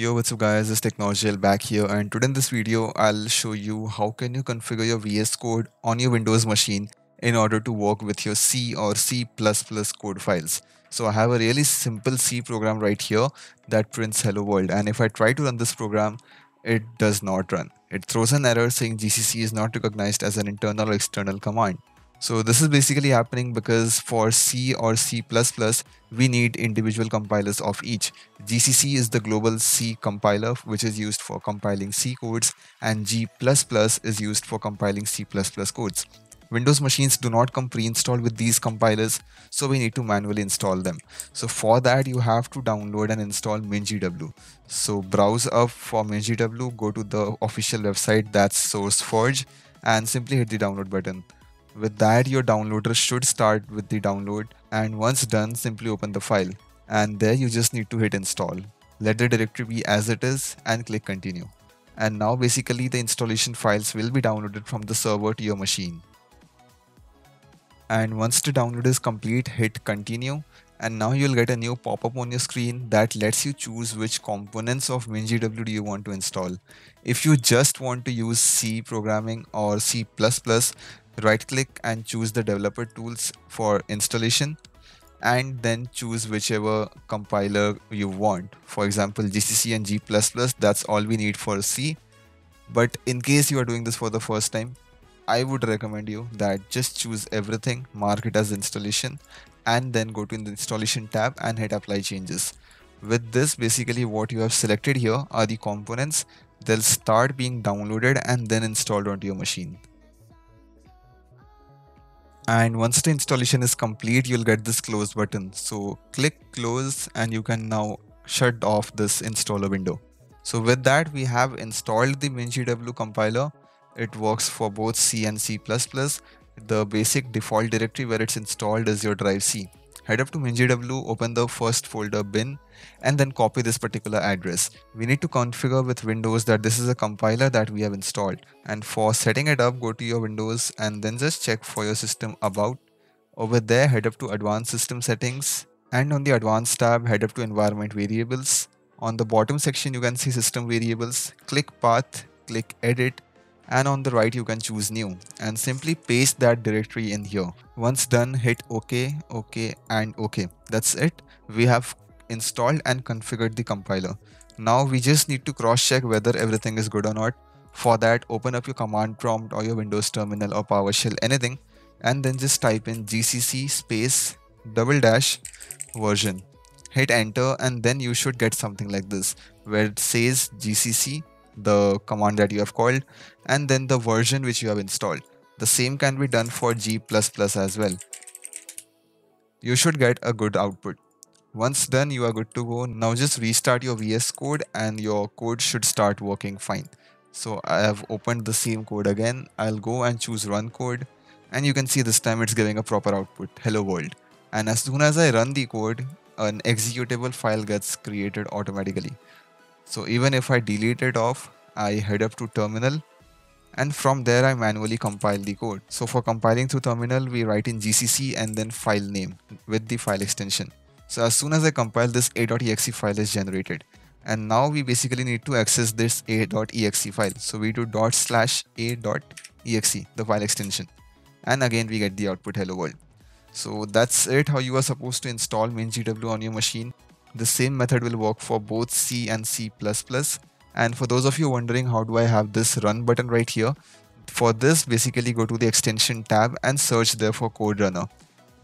Yo, what's up guys, it's Technology Hell back here, and today in this video I'll show you how can you configure your VS Code on your Windows machine in order to work with your C or C++ code files. So I have a really simple C program right here that prints hello world, and if I try to run this program, it does not run. It throws an error saying GCC is not recognized as an internal or external command. So this is basically happening because for C or C++, we need individual compilers of each. GCC is the global C compiler, which is used for compiling C codes, and G++ is used for compiling C++ codes. Windows machines do not come pre-installed with these compilers, so we need to manually install them. So for that, you have to download and install MinGW. So browse up for MinGW, go to the official website, that's SourceForge, and simply hit the download button. With that, your downloader should start with the download, and once done, simply open the file, and there you just need to hit install. Let the directory be as it is and click continue. And now basically the installation files will be downloaded from the server to your machine. And once the download is complete, hit continue, and now you'll get a new pop-up on your screen that lets you choose which components of MinGW you want to install. If you just want to use C programming or C++, right click and choose the developer tools for installation, and then choose whichever compiler you want. For example, GCC and G++, that's all we need for C. But in case you are doing this for the first time, I would recommend you that just choose everything, mark it as installation, and then go to the installation tab and hit apply changes. With this, basically what you have selected here are the components. They'll start being downloaded and then installed onto your machine. And once the installation is complete, you'll get this close button. So click close and you can now shut off this installer window. So with that, we have installed the MinGW compiler. It works for both C and C++. The basic default directory where it's installed is your drive C. Head up to MinGW, open the first folder bin, and then copy this particular address. We need to configure with Windows that this is a compiler that we have installed. And for setting it up, go to your Windows and then just check for your system about. Over there, head up to advanced system settings, and on the advanced tab, head up to environment variables. On the bottom section, you can see system variables, click path, click edit, and on the right you can choose new, and simply paste that directory in here. Once done, hit OK, OK, and OK. That's it. We have installed and configured the compiler. Now we just need to cross check whether everything is good or not. For that, open up your command prompt or your Windows terminal or PowerShell, anything, and then just type in GCC space / version. Hit enter, and then you should get something like this where it says GCC, the command that you have called, and then the version which you have installed. The same can be done for G++ as well. You should get a good output. Once done, you are good to go. Now just restart your VS Code and your code should start working fine. So I have opened the same code again. I'll go and choose run code, and you can see this time it's giving a proper output, hello world. And as soon as I run the code, an executable file gets created automatically. So even if I delete it off, I head up to terminal, and from there I manually compile the code. So for compiling through terminal, we write in GCC and then file name with the file extension. So as soon as I compile, this a.exe file is generated. And now we basically need to access this a.exe file. So we do /a.exe, the file extension. And again, we get the output hello world. So that's it, how you are supposed to install MinGW on your machine. The same method will work for both C and C++. And for those of you wondering how do I have this run button right here, for this basically go to the extension tab and search there for code runner.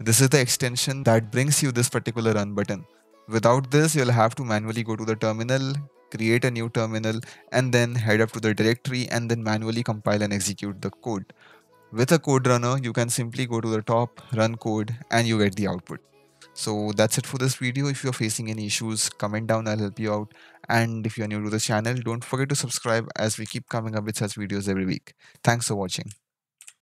This is the extension that brings you this particular run button. Without this, you'll have to manually go to the terminal, create a new terminal, and then head up to the directory and then manually compile and execute the code. With a code runner, you can simply go to the top, run code, and you get the output. So that's it for this video. If you're facing any issues, comment down, I'll help you out. And if you're new to the channel, don't forget to subscribe as we keep coming up with such videos every week. Thanks for watching.